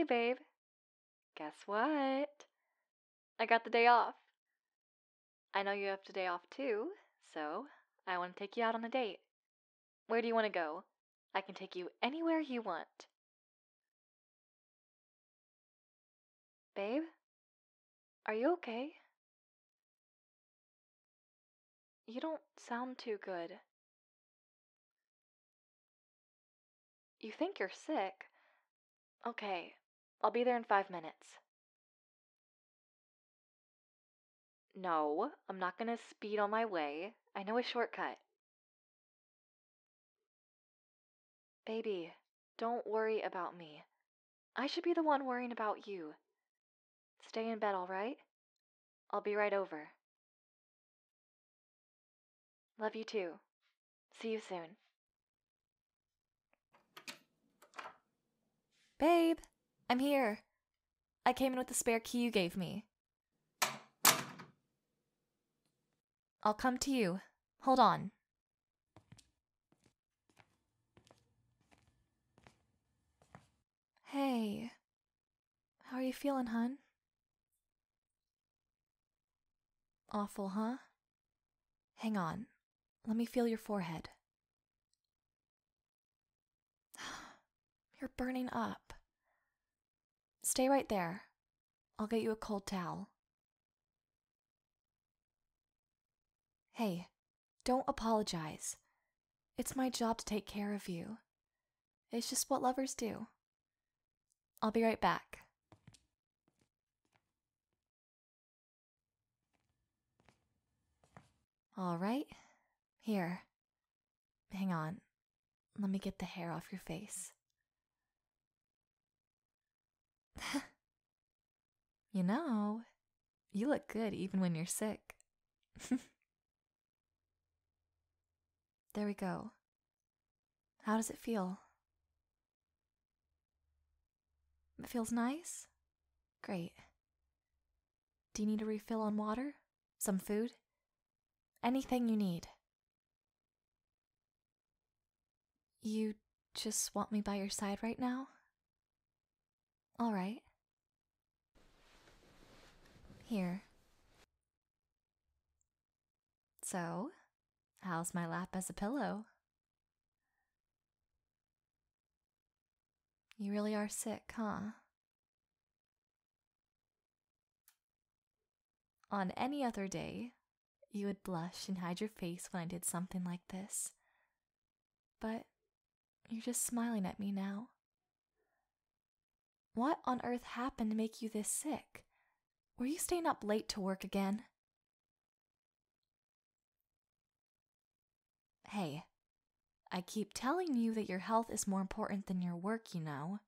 Hey, babe. Guess what? I got the day off. I know you have the day off too, so I want to take you out on a date. Where do you want to go? I can take you anywhere you want. Babe, are you okay? You don't sound too good. You think you're sick? Okay, I'll be there in 5 minutes. No, I'm not going to speed on my way. I know a shortcut. Baby, don't worry about me. I should be the one worrying about you. Stay in bed, all right? I'll be right over. Love you too. See you soon. Babe, I'm here. I came in with the spare key you gave me. I'll come to you. Hold on. Hey, how are you feeling, hun? Awful, huh? Hang on. Let me feel your forehead. You're burning up. Stay right there. I'll get you a cold towel. Hey, don't apologize. It's my job to take care of you. It's just what lovers do. I'll be right back. All right, here. Hang on. Let me get the hair off your face. You know, you look good even when you're sick. There we go. How does it feel? It feels nice? Great. Do you need a refill on water? Some food? Anything you need. You just want me by your side right now? All right. Here. So, how's my lap as a pillow? You really are sick, huh? On any other day, you would blush and hide your face when I did something like this. But you're just smiling at me now. What on earth happened to make you this sick? Were you staying up late to work again? Hey, I keep telling you that your health is more important than your work, you know.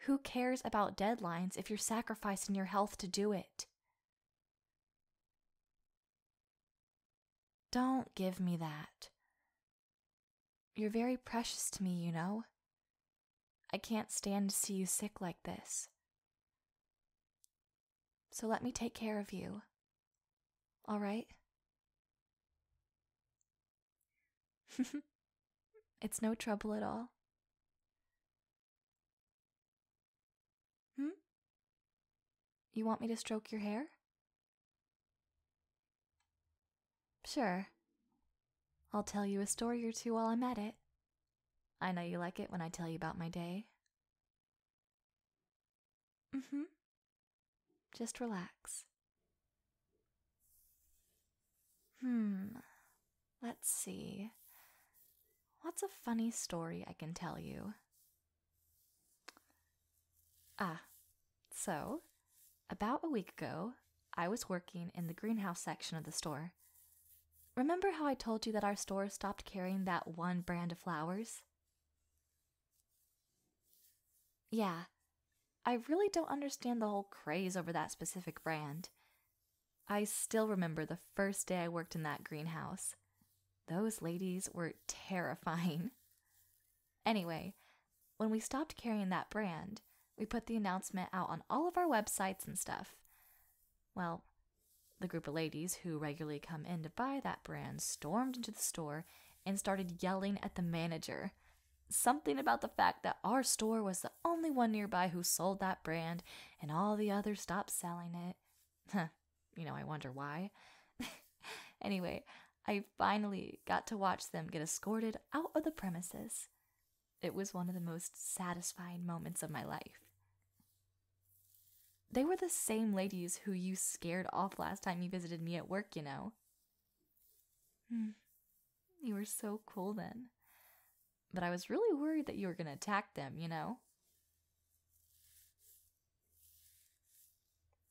Who cares about deadlines if you're sacrificing your health to do it? Don't give me that. You're very precious to me, you know. I can't stand to see you sick like this. So let me take care of you. All right? It's no trouble at all. You want me to stroke your hair? Sure. I'll tell you a story or two while I'm at it. I know you like it when I tell you about my day. Just relax. Let's see. What's a funny story I can tell you? So, about a week ago, I was working in the greenhouse section of the store. Remember how I told you that our store stopped carrying that one brand of flowers? Yeah, I really don't understand the whole craze over that specific brand. I still remember the first day I worked in that greenhouse. Those ladies were terrifying. Anyway, when we stopped carrying that brand, we put the announcement out on all of our websites and stuff. Well, the group of ladies who regularly come in to buy that brand stormed into the store and started yelling at the manager. Something about the fact that our store was the only one nearby who sold that brand and all the others stopped selling it. You know, I wonder why. Anyway, I finally got to watch them get escorted out of the premises. It was one of the most satisfying moments of my life. They were the same ladies who you scared off last time you visited me at work, you know. You were so cool then. But I was really worried that you were going to attack them, you know?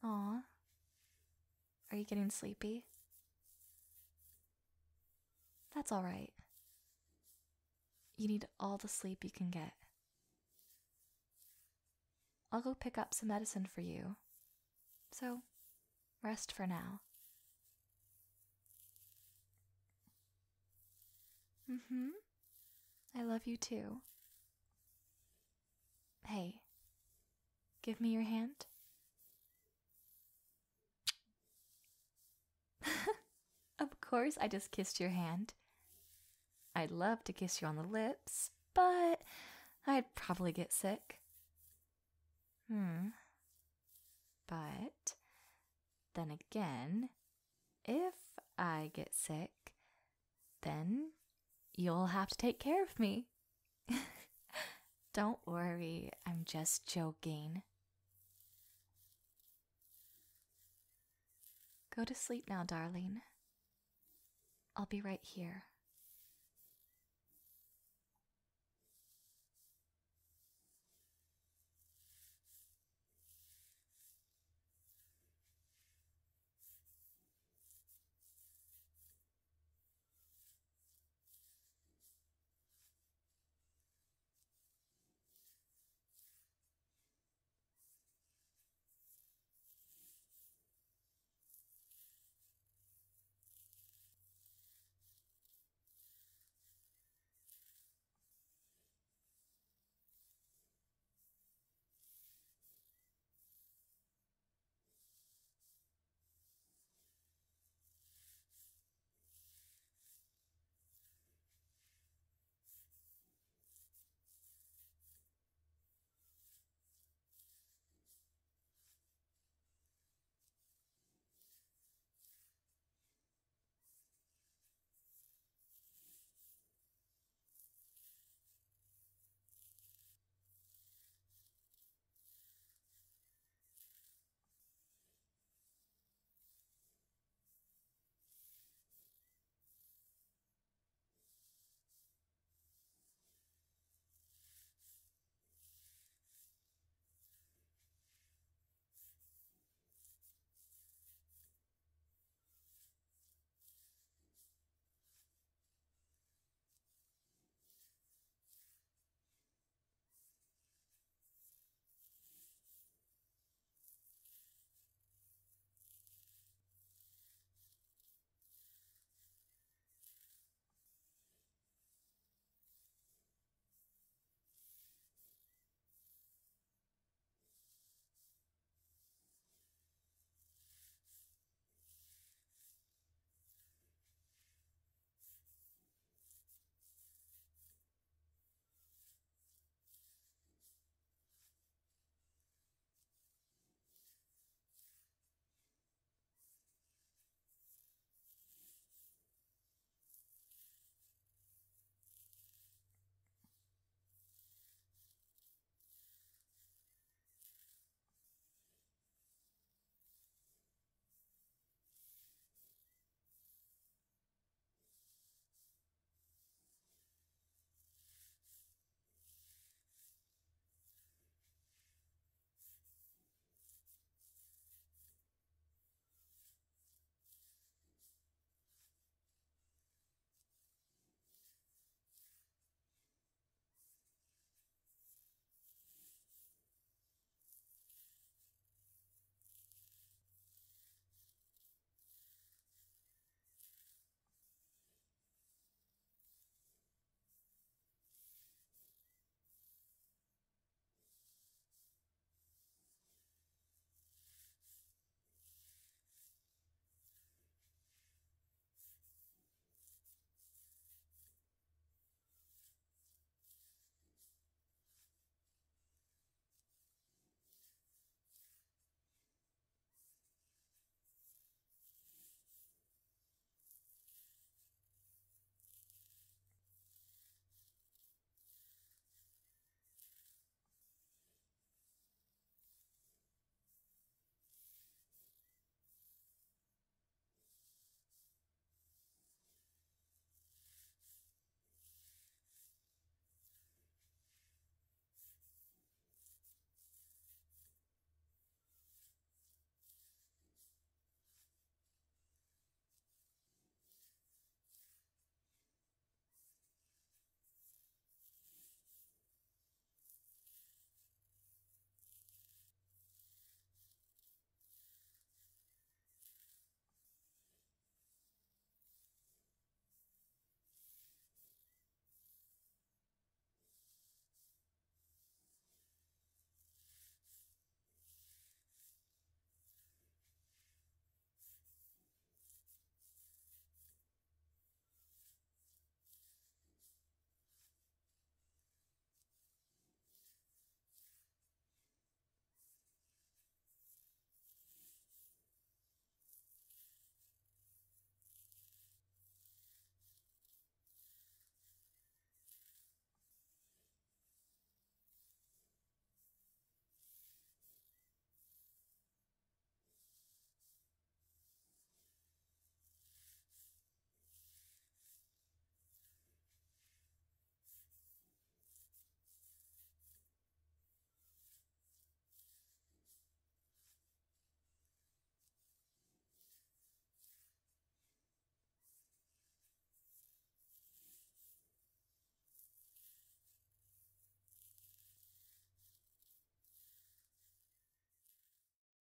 Aw. Are you getting sleepy? That's alright. You need all the sleep you can get. I'll go pick up some medicine for you. So, rest for now. I love you too. Hey, give me your hand. Of course, I just kissed your hand. I'd love to kiss you on the lips, but I'd probably get sick. But then again, if I get sick, then you'll have to take care of me. Don't worry, I'm just joking. Go to sleep now, darling. I'll be right here.